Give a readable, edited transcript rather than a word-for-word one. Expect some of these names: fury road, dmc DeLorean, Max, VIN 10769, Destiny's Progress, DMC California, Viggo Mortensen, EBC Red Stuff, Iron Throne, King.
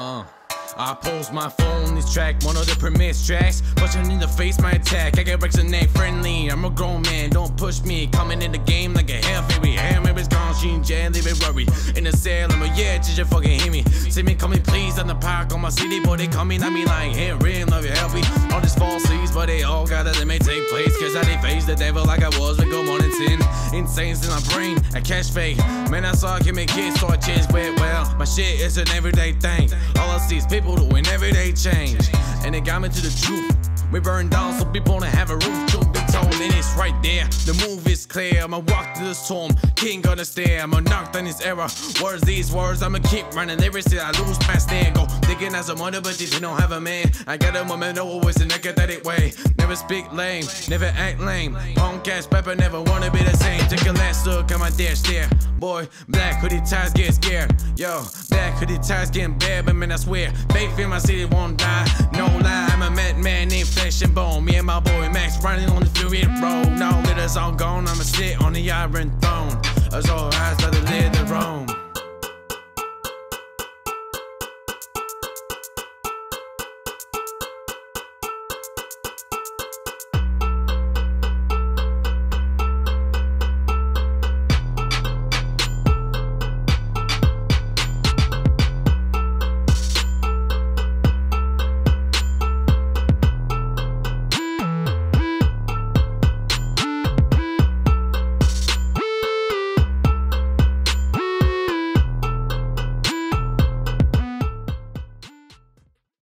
I pose my phone, this track, one of the permits tracks. Punching in the face, my attack. I get Rex and Nate friendly. I'm a grown man, don't push me. Coming in the game like a hell, baby. Hammer is gone, she in jail, leave it worry. In the cell, I'm a yeah, just fucking hear me. Say me, call me, please, on the park, on my city, boy, they call me, not me lying here, real, love you, help me. All these falsies, but they all gotta let me take place. Cause I didn't face the devil like I was Viggo Mortensen. Insane's in my brain, I catch fake. Man, I saw I give me kids, so I changed way well. My shit is an everyday thing. All I see is people doing everyday change, and it got me to the truth. We burn down so people don't have a roof. Truth be told, and it's right there. The move is clear. I'ma walk through the storm. King gonna stare. I'ma knock down his era. Words, these words. I'ma keep running. Every day I lose my stand. Go thinking as a mother, but they don't have a man. I got a woman always in a cathartic way. Never speak lame, never act lame. Punk ass pepper, never wanna be the same. Take a last look at my dash there. Boy, black hoodie ties get scared. Yo, black hoodie ties getting bad, but man, I swear. Faith in my city won't die. No lie, I'm a madman named Flesh and Bone. Me and my boy Max running on the fury road. Now that it's all gone, I'ma sit on the iron throne. As all eyes by the lid,